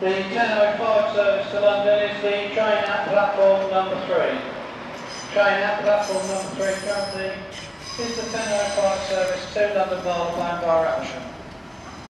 The 10:05 service to London is the train at platform number 3. Train at platform number 3 currently is the 10:05 service to London Mall, plan by Rapture.